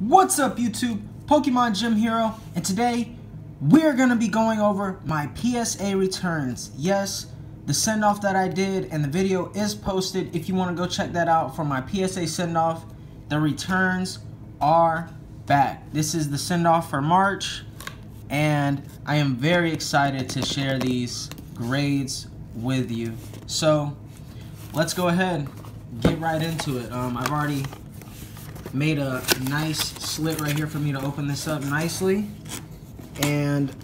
What's up YouTube, Pokemon Gym Hero, and today we're going to be going over my PSA returns. Yes, the send-off that I did and the video is posted if you want to go check that out for my PSA send-off. The returns are back. This is the send-off for March, and I am very excited to share these grades with you. So let's go ahead, get right into it. I've already made a nice slit right here for me to open this up nicely, and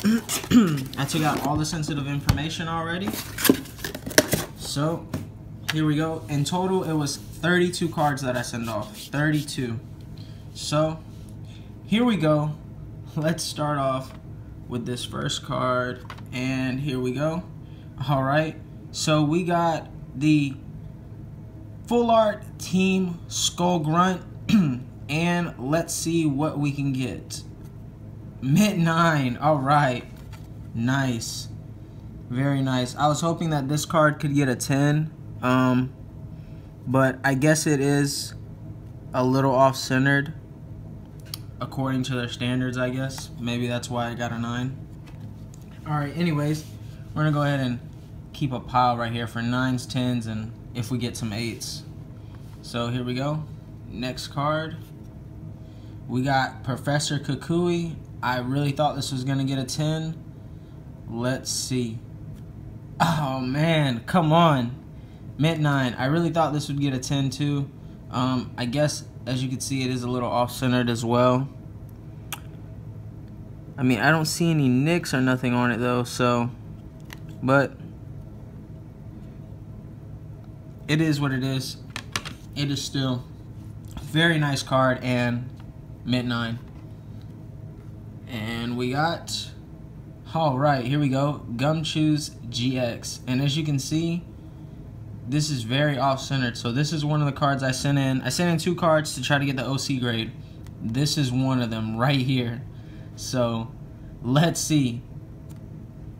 I took out all the sensitive information already. So here we go. In total, it was 32 cards that I sent off, 32. So here we go. Let's start off with this first card, and here we go. All right, so we got the full art team Skull Grunt. And let's see what we can get. Mint 9. All right. Nice. Very nice. I was hoping that this card could get a 10. But I guess it is a little off-centered according to their standards, I guess. Maybe that's why I got a 9. All right. Anyways, we're going to go ahead and keep a pile right here for 9s, 10s, and if we get some 8s. So here we go. Next card, we got Professor Kukui. I really thought this was gonna get a 10. Let's see. Oh man, come on. Mint 9. I really thought this would get a 10 too. I guess as you can see, it is a little off-centered as well. I mean, I don't see any nicks or nothing on it though, so, but it is what it is. It is still very nice card, and mint 9. And we got, all right, here we go, Gumchoose's GX. And as you can see, this is very off-centered. So this is one of the cards I sent in. I sent in 2 cards to try to get the OC grade. This is one of them right here. So let's see.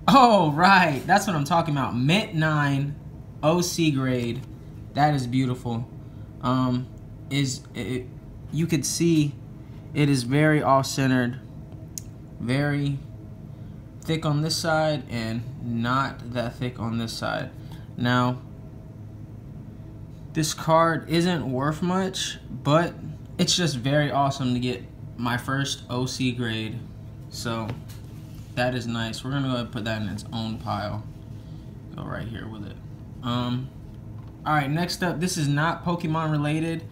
All right, that's what I'm talking about. Mint 9, OC grade. That is beautiful. You could see it is very off-centered, very thick on this side and not that thick on this side. Now this card isn't worth much, but it's just very awesome to get my first OC grade, so that is nice. We're gonna go ahead and put that in its own pile, go right here with it. All right, next up, this is not Pokemon related,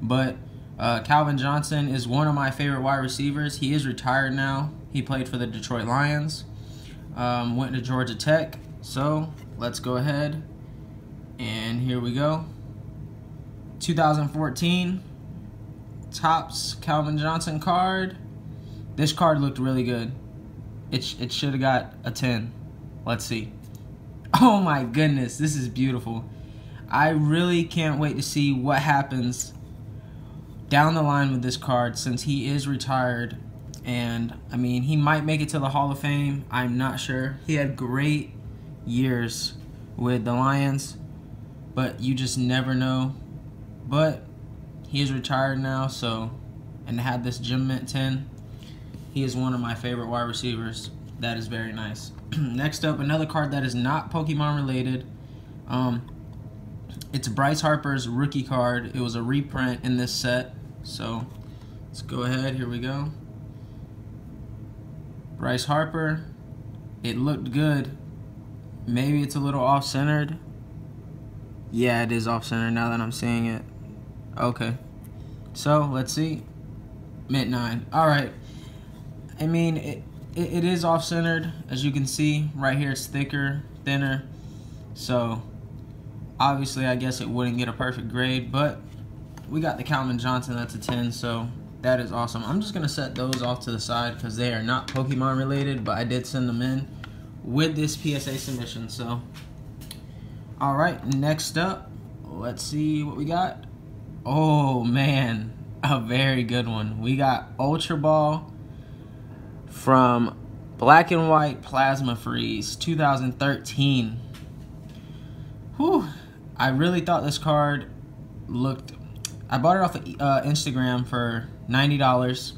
but Calvin Johnson is one of my favorite wide receivers. He is retired now. He played for the Detroit Lions, went to Georgia Tech. So let's go ahead, and here we go. 2014 Topps Calvin Johnson card. This card looked really good. It should have got a 10. Let's see. Oh my goodness, this is beautiful. I really can't wait to see what happens down the line with this card, since he is retired, and I mean, he might make it to the Hall of Fame. I'm not sure. He had great years with the Lions, but you just never know. But he is retired now, so, and had this Gem Mint 10. He is one of my favorite wide receivers. That is very nice. Next up, another card that is not Pokemon related. It's Bryce Harper's rookie card. It was a reprint in this set. So let's go ahead, here we go. Bryce Harper, it looked good. Maybe it's a little off-centered. Yeah, it is off-centered now that I'm seeing it. Okay, so let's see. Mint 9, all right. I mean, it is off-centered. As you can see, right here it's thicker, thinner. So obviously, I guess it wouldn't get a perfect grade, but we got the Calvin Johnson, that's a 10, so that is awesome. I'm just going to set those off to the side because they are not Pokemon related, but I did send them in with this PSA submission. So, all right, next up, let's see what we got. Oh, man, a very good one. We got Ultra Ball from Black and White Plasma Freeze, 2013. Whew. I really thought this card looked, I bought it off of Instagram for $90.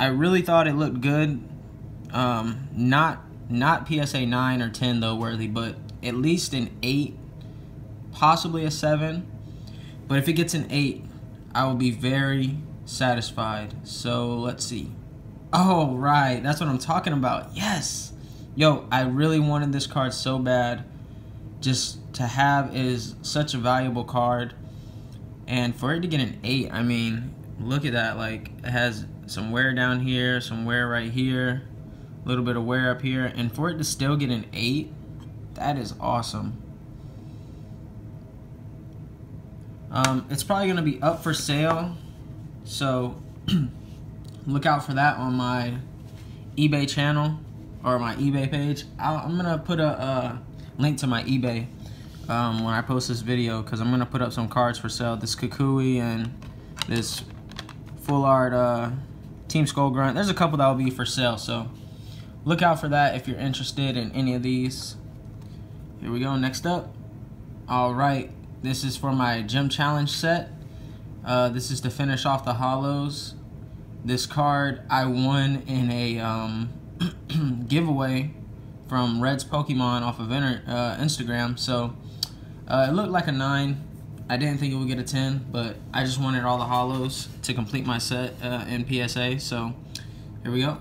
I really thought it looked good. Not PSA 9 or 10 though worthy, but at least an 8, possibly a 7. But if it gets an 8, I will be very satisfied. So let's see. Oh, right, that's what I'm talking about. Yes. Yo, I really wanted this card so bad. Just to have is such a valuable card, and for it to get an 8, I mean, look at that. Like, it has some wear down here, some wear right here, a little bit of wear up here, and for it to still get an 8, that is awesome. It's probably going to be up for sale, so look out for that on my eBay channel or my eBay page. I'm going to put a link to my eBay when I post this video, because I'm going to put up some cards for sale. This Kukui and this Full Art Team Skullgrunt. There's a couple that will be for sale, so look out for that if you're interested in any of these. Here we go, next up. All right, this is for my Gym Challenge set. This is to finish off the Hollows. This card I won in a giveaway from Red's Pokemon off of Instagram. So it looked like a 9. I didn't think it would get a 10, but I just wanted all the hollows to complete my set in PSA. So here we go.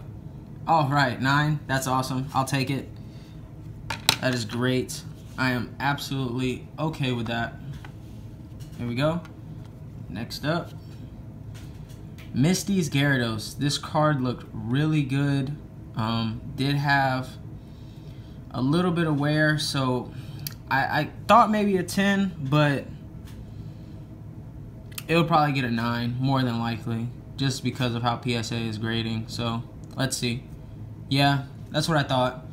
All right, 9. That's awesome. I'll take it. That is great. I am absolutely okay with that. Here we go. Next up, Misty's Gyarados. This card looked really good. Did have a little bit of wear, so I thought maybe a 10, but it'll probably get a 9 more than likely, just because of how PSA is grading. So let's see. Yeah, that's what I thought.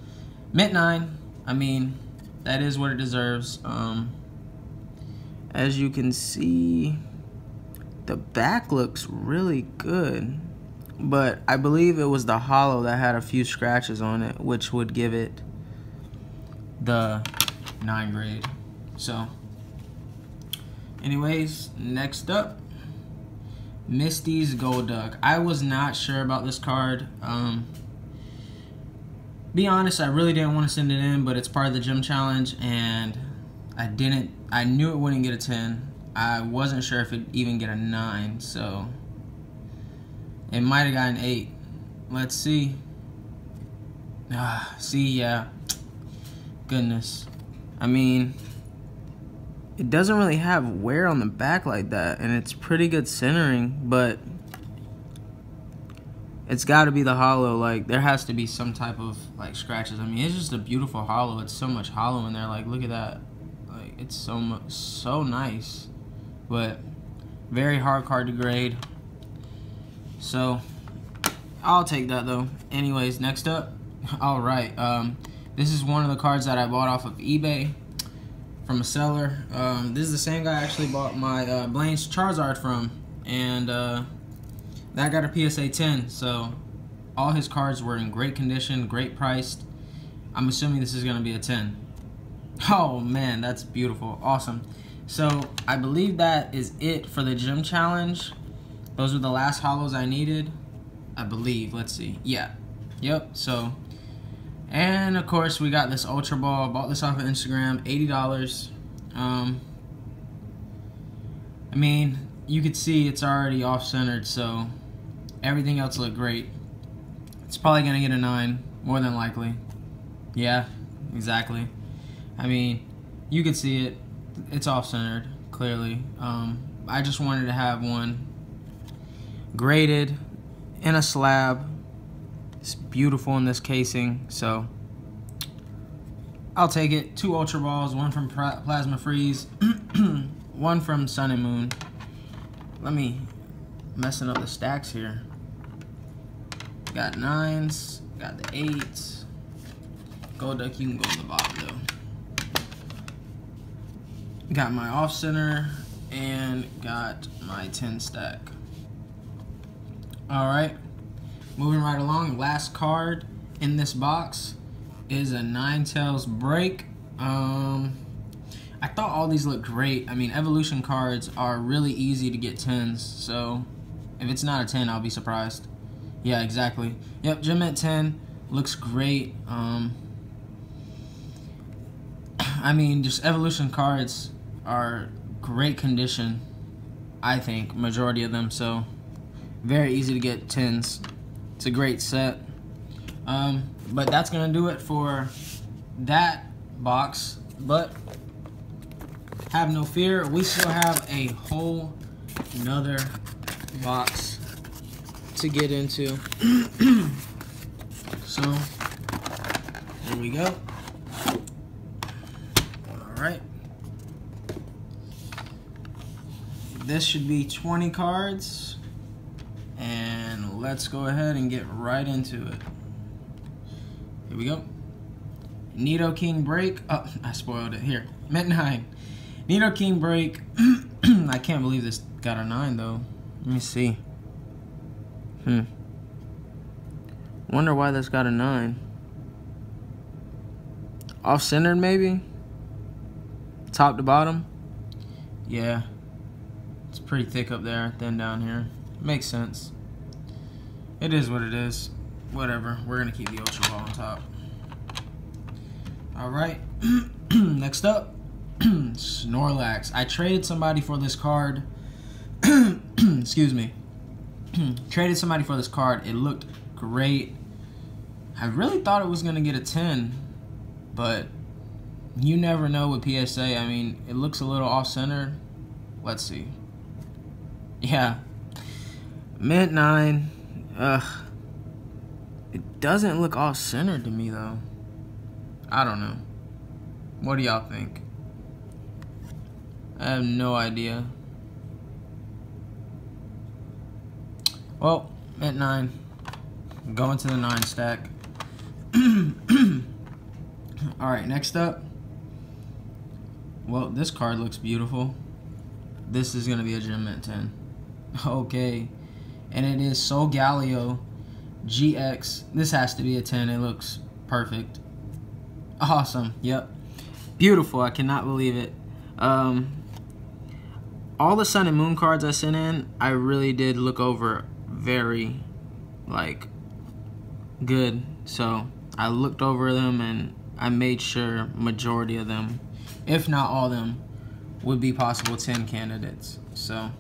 Mint 9. I mean, that is what it deserves. As you can see, the back looks really good, but I believe it was the hollow that had a few scratches on it, which would give it the 9 grade. So anyways, next up, Misty's Golduck. I was not sure about this card. Be honest, I really didn't want to send it in, but it's part of the gym challenge, and I knew it wouldn't get a 10. I wasn't sure if it'd even get a 9, so it might have gotten an 8. Let's see. Yeah. Goodness. I mean, it doesn't really have wear on the back like that, and it's pretty good centering, but it's got to be the hollow. Like, there has to be some type of, like, scratches. I mean, it's just a beautiful hollow. It's so much hollow in there. Like, look at that. Like, it's so nice, but very hard card to grade. So I'll take that though. Anyways, next up. All right. This is one of the cards that I bought off of eBay from a seller. This is the same guy I actually bought my Blaine's Charizard from, and that got a PSA 10. So all his cards were in great condition, great priced. I'm assuming this is going to be a 10. Oh man, that's beautiful. Awesome. So I believe that is it for the gym challenge. Those were the last hollows I needed, I believe. Let's see. Yeah. Yep. So, and of course we got this Ultra Ball. Bought this off of Instagram, $80. I mean, you could see it's already off-centered, so everything else looked great. It's probably gonna get a 9 more than likely. Yeah, exactly. I mean, you could see it, it's off-centered clearly. I just wanted to have one graded in a slab. It's beautiful in this casing, so I'll take it. 2 Ultra Balls, 1 from Plasma Freeze, 1 from Sun and Moon. Let me, messing up the stacks here. Got 9s, got the 8s. Golduck, you can go to the bottom though. Got my off center and got my 10 stack. All right. Moving right along, last card in this box is a Ninetales Break. I thought all these looked great. I mean, evolution cards are really easy to get 10s, so if it's not a 10, I'll be surprised. Yeah, exactly. Yep, Gem Mint 10 looks great. I mean, just evolution cards are great condition, I think, majority of them, so very easy to get 10s. It's a great set. But that's going to do it for that box, but have no fear, we still have a whole another box to get into. So here we go. All right, this should be 20 cards, and let's go ahead and get right into it. Here we go. Nidoking Break. Oh, I spoiled it here. Mint 9. Nidoking Break. I can't believe this got a 9 though. Let me see. Wonder why this got a 9. Off-centered maybe? Top to bottom? Yeah. It's pretty thick up there, thin down here. Makes sense. It is what it is. Whatever, we're gonna keep the Ultra Ball on top. All right, next up, Snorlax. I traded somebody for this card. Excuse me. Traded somebody for this card. It looked great. I really thought it was gonna get a 10, but you never know with PSA. I mean, it looks a little off-center. Let's see. Yeah, Mint 9. Ugh. It doesn't look off-centered to me, though. I don't know. What do y'all think? I have no idea. Well, at 9. Going to the 9 stack. Alright, next up. Well, this card looks beautiful. This is going to be a Gem Mint 10. Okay. And it is Solgaleo GX. This has to be a 10. It looks perfect. Awesome. Yep. Beautiful. I cannot believe it. All the Sun and Moon cards I sent in, I really did look over very, good. So I looked over them and I made sure majority of them, if not all of them, would be possible 10 candidates. So,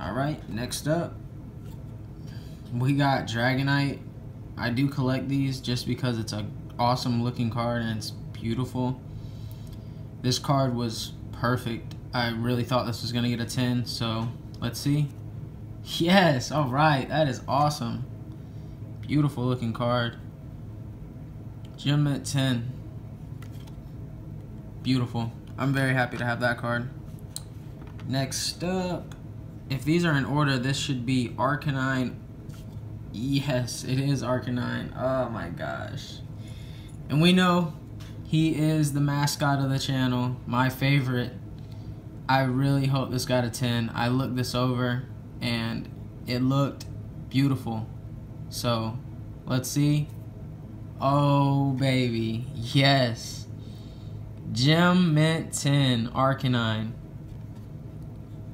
all right. Next up. We got Dragonite. I do collect these just because it's an awesome looking card and it's beautiful. This card was perfect. I really thought this was going to get a 10, so let's see. Yes, all right, that is awesome. Beautiful looking card. Gem Mint 10. Beautiful. I'm very happy to have that card. Next up, if these are in order, this should be Arcanine. Yes, it is Arcanine. Oh my gosh. And we know he is the mascot of the channel, my favorite. I really hope this got a 10. I looked this over and it looked beautiful. So let's see. Oh baby, yes. Gem Mint 10, Arcanine.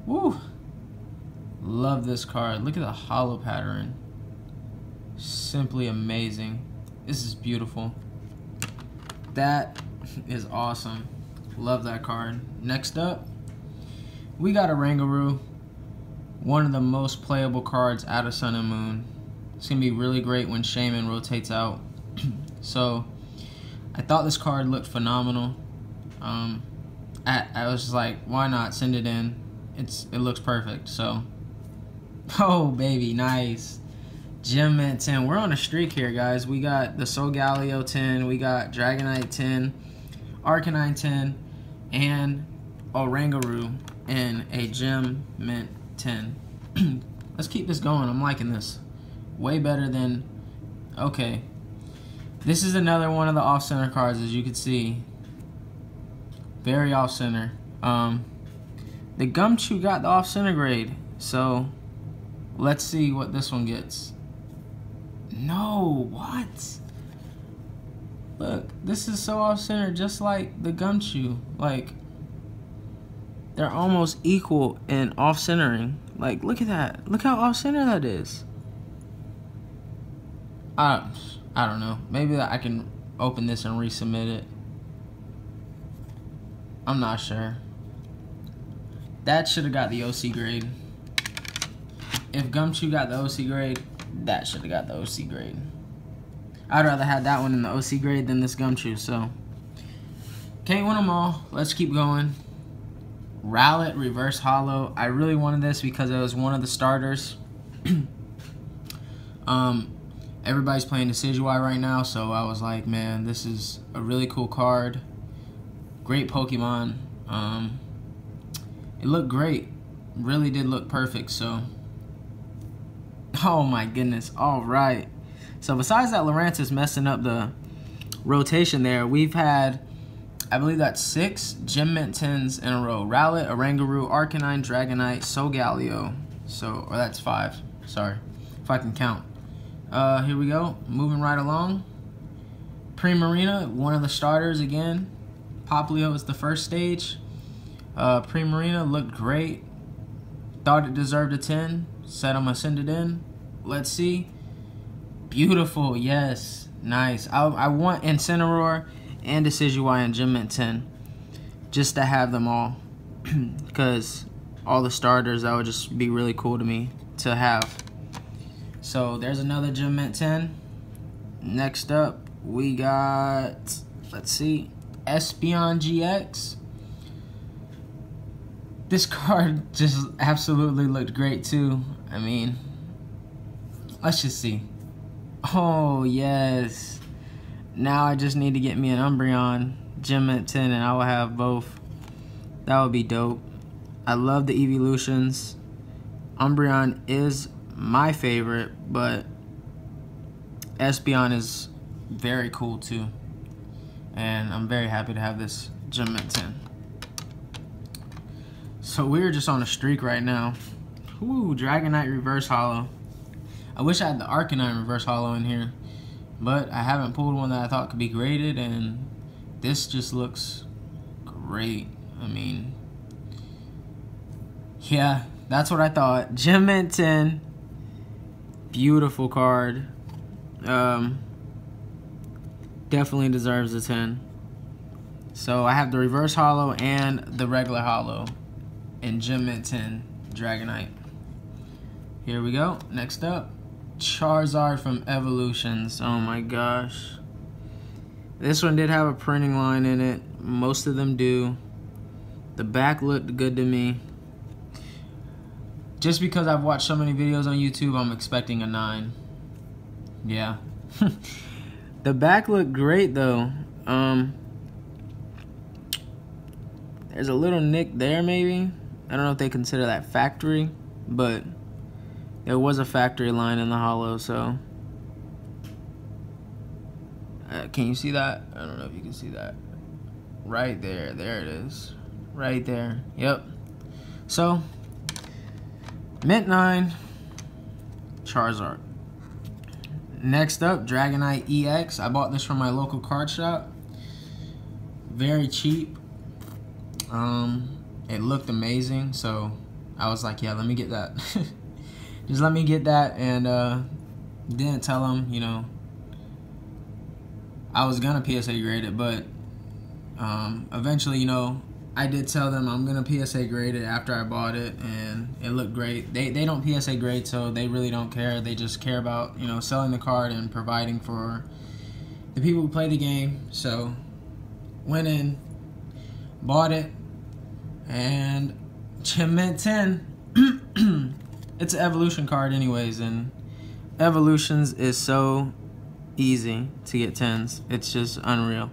Woo. Love this card. Look at the hollow pattern. Simply amazing. This is beautiful. That is awesome. Love that card. Next up, we got Oranguru. One of the most playable cards out of Sun and Moon. It's going to be really great when Shaman rotates out. So, I thought this card looked phenomenal. I was just like, why not send it in? It looks perfect. So, oh baby, nice. Gem Mint 10. We're on a streak here, guys. We got the Solgaleo 10, we got Dragonite 10, Arcanine 10, and Oranguru in a Gem Mint 10. Let's keep this going. I'm liking this. Way better than... Okay. This is another one of the off-center cards, as you can see. Very off-center. The Gumchu got the off-center grade, so let's see what this one gets. No, what? Look, this is so off center, just like the Gumshoe. Like, they're almost equal in off centering. Like, look at that. Look how off center that is. I don't know. Maybe I can open this and resubmit it. I'm not sure. That should have got the OC grade. If Gumshoe got the OC grade, that should have got the OC grade. I'd rather have that one in the OC grade than this Gumshoe, so. Can't win them all. Let's keep going. Rowlet Reverse Hollow. I really wanted this because it was one of the starters. Everybody's playing Decidueye right now, so I was like, man, this is a really cool card. Great Pokemon. It looked great. Really did look perfect, so. Oh my goodness, all right. So besides that Lurantis messing up the rotation there, we've had, I believe that's 6 Gem Mint 10s in a row. Rowlet, Oranguru, Arcanine, Dragonite, Solgaleo. So, or that's 5, sorry, if I can count. Here we go, moving right along. Primarina, one of the starters again. Popplio is the first stage. Primarina looked great. Thought it deserved a 10. Said I'm gonna send it in. Let's see. Beautiful, yes, nice. I want Incineroar and Decidueye and Gem Mint 10, just to have them all, because all the starters, that would just be really cool to me to have. So there's another Gem Mint 10. Next up, we got, let's see, Espeon GX. This card just absolutely looked great too. I mean, let's just see. Oh, yes. Now I just need to get me an Umbreon, Gem Mint 10, and I will have both. That would be dope. I love the evolutions. Umbreon is my favorite, but Espeon is very cool too. And I'm very happy to have this Gem Mint 10. So we're just on a streak right now. Ooh, Dragonite Reverse Hollow. I wish I had the Arcanine Reverse Hollow in here, but I haven't pulled one that I thought could be graded, and this just looks great. I mean, yeah, that's what I thought. Gem Mint 10, beautiful card. Definitely deserves a 10. So I have the Reverse Hollow and the regular Hollow, and Gem Mint 10 Dragonite. Here we go. Next up. Charizard from Evolutions. Oh my gosh, this one did have a printing line in it. Most of them do. The back looked good to me. Just because I've watched so many videos on YouTube, I'm expecting a 9. Yeah. The back looked great though. There's a little nick there maybe. I don't know if they consider that factory, but there was a factory line in the hollow, so. Can you see that? I don't know if you can see that. Right there, there it is. Right there, yep. So, Mint 9, Charizard. Next up, Dragonite EX. I bought this from my local card shop. Very cheap. It looked amazing, so I was like, yeah, let me get that. Just let me get that, and didn't tell him, you know, I was gonna PSA grade it, but eventually, you know, I did tell them I'm gonna PSA grade it after I bought it, and it looked great. They don't PSA grade, so they really don't care. They just care about, you know, selling the card and providing for the people who play the game. So went in, bought it, and Gem Mint 10. It's an evolution card anyways, and evolutions is so easy to get 10s. It's just unreal.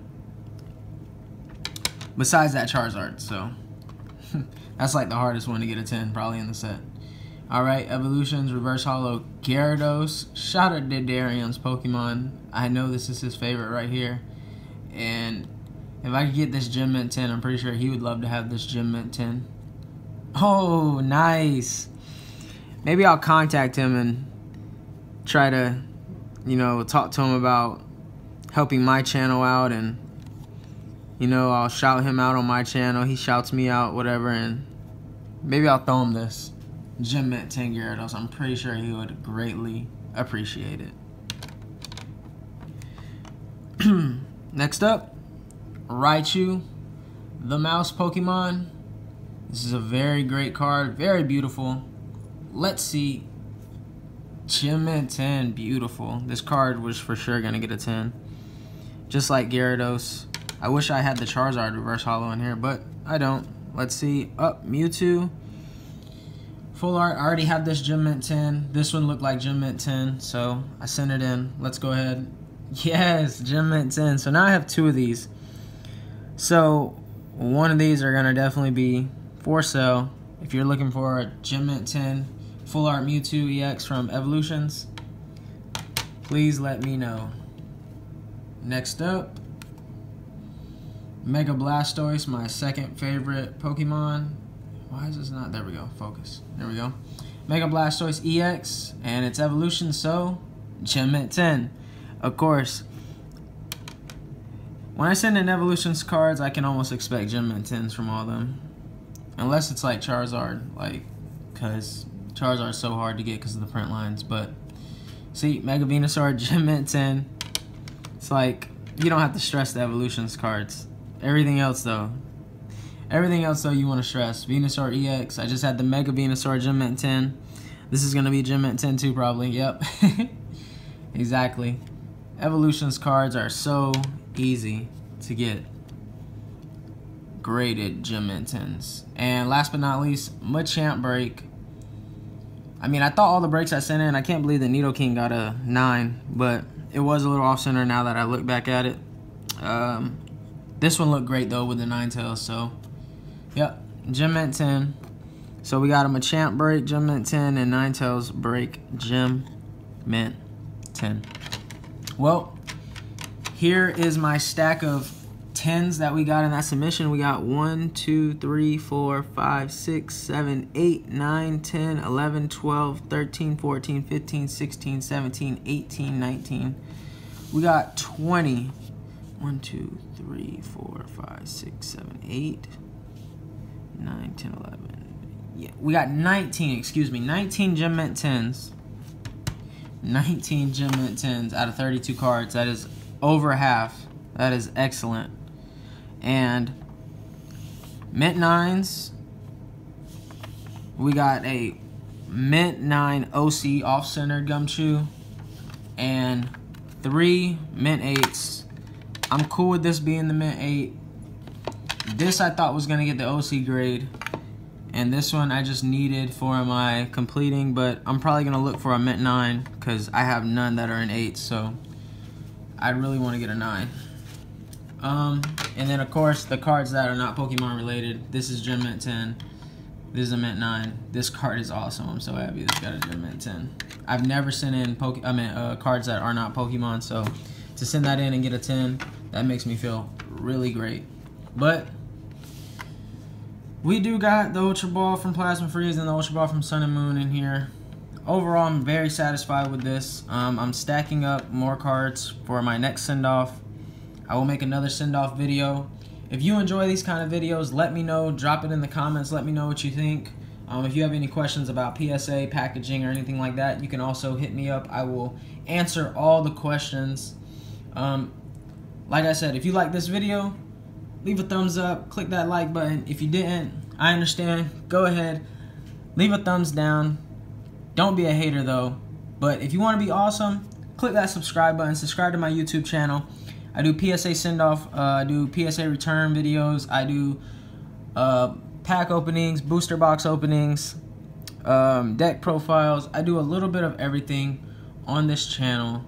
Besides that Charizard, so. That's like the hardest one to get a 10 probably in the set. Alright, evolutions, Reverse Hollow, Gyarados. Shout out to Darian's Pokemon. I know this is his favorite right here. And if I could get this Gem Mint 10, I'm pretty sure he would love to have this Gem Mint 10. Oh, nice. Maybe I'll contact him and try to, you know, talk to him about helping my channel out, and you know, I'll shout him out on my channel, he shouts me out, whatever, and maybe I'll throw him this Gem Mint 10 Gyarados. I'm pretty sure he would greatly appreciate it. Next up, Raichu, the mouse Pokemon. This is a very great card, very beautiful. Let's see. Gem Mint 10, beautiful. This card was for sure gonna get a 10. Just like Gyarados. I wish I had the Charizard reverse holo in here, but I don't. Let's see. Up, Mewtwo. Full art, I already have this Gem Mint 10. This one looked like Gem Mint 10, so I sent it in. Let's go ahead. Yes, Gem Mint 10. So now I have two of these. So one of these are gonna definitely be for sale. If you're looking for a Gem Mint 10 Full Art Mewtwo EX from Evolutions, please let me know. Next up, Mega Blastoise, my second favorite Pokemon. Why is this not? There we go. Focus. There we go. Mega Blastoise EX, and it's Evolution, so Gem Mint 10. Of course. When I send in Evolutions cards, I can almost expect Gem Mint 10s from all of them. Unless it's like Charizard, like, because Charizard's so hard to get because of the print lines. But see, Mega Venusaur, Gem Mint 10. It's like, you don't have to stress the Evolutions cards. Everything else though you want to stress. Venusaur EX, I just had the Mega Venusaur, Gem Mint 10. This is going to be Gem Mint 10 too, probably. Yep. Exactly. Evolutions cards are so easy to get. Graded Gem Mint 10s. And last but not least, Machamp Break. I mean, I thought all the breaks I sent in, I can't believe that Nidoking got a 9, but it was a little off-center now that I look back at it. This one looked great, though, with the Ninetales, so, yep, Gem Mint 10. So we got a Machamp Break, Gem Mint 10, and Ninetales Break, Gem Mint 10. Well, here is my stack of 10s that we got in that submission. We got 1, 2, 3, 4, 5, 6, 7, 8, 9, 10, 11, 12, 13, 14, 15, 16, 17, 18, 19. We got 20. 1, 2, 3, 4, 5, 6, 7, 8, 9, 10, 11. Yeah, we got 19, excuse me, 19 Gem Mint 10s. 19 Gem Mint 10s out of 32 cards. That is over half. That is excellent. And Mint 9s, we got a Mint 9 OC off-center Gumshoe and 3 Mint 8s. I'm cool with this being the Mint 8. This I thought was going to get the OC grade, and this one I just needed for my completing, but I'm probably going to look for a Mint 9 because I have none that are an 8, so I really want to get a 9. And then, of course, the cards that are not Pokemon related. This is Gem Mint 10. This is a Mint 9. This card is awesome. I'm so happy this got a Gem Mint 10. I've never sent in cards that are not Pokemon, so to send that in and get a 10, that makes me feel really great. But we do got the Ultra Ball from Plasma Freeze and the Ultra Ball from Sun and Moon in here. Overall, I'm very satisfied with this. I'm stacking up more cards for my next send-off. I will make another send-off video. If you enjoy these kind of videos, let me know. Drop it in the comments. Let me know what you think. If you have any questions about PSA, packaging, or anything like that, you can also hit me up. I will answer all the questions. Like I said, if you like this video, leave a thumbs up. Click that like button. If you didn't, I understand. Go ahead. Leave a thumbs down. Don't be a hater, though. But if you want to be awesome, click that subscribe button. Subscribe to my YouTube channel. I do PSA send-off, I do PSA return videos, I do pack openings, booster box openings, deck profiles. I do a little bit of everything on this channel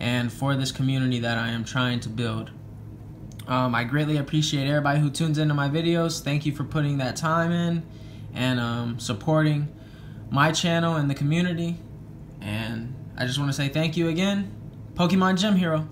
and for this community that I am trying to build. I greatly appreciate everybody who tunes into my videos. Thank you for putting that time in and supporting my channel and the community. And I just want to say thank you again. Pokemon Gym Hero.